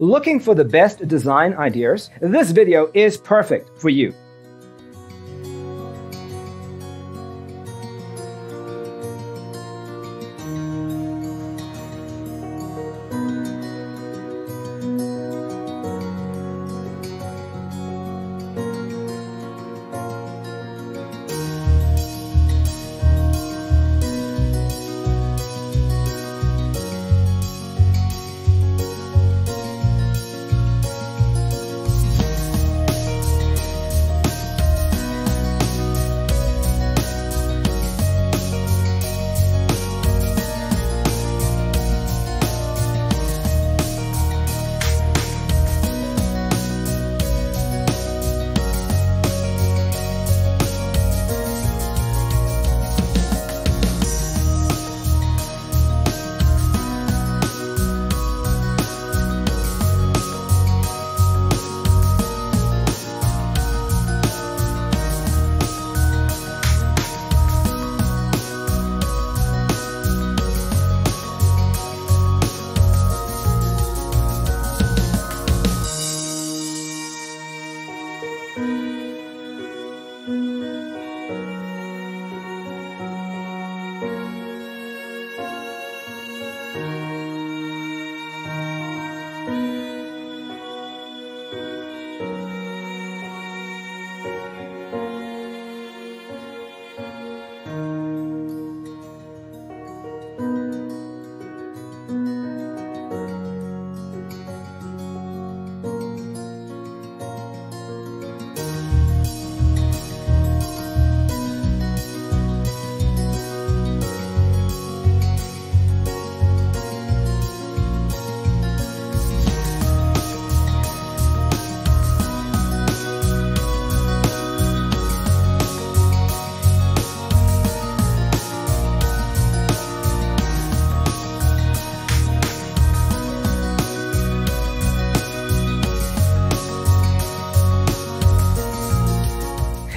Looking for the best design ideas? This video is perfect for you.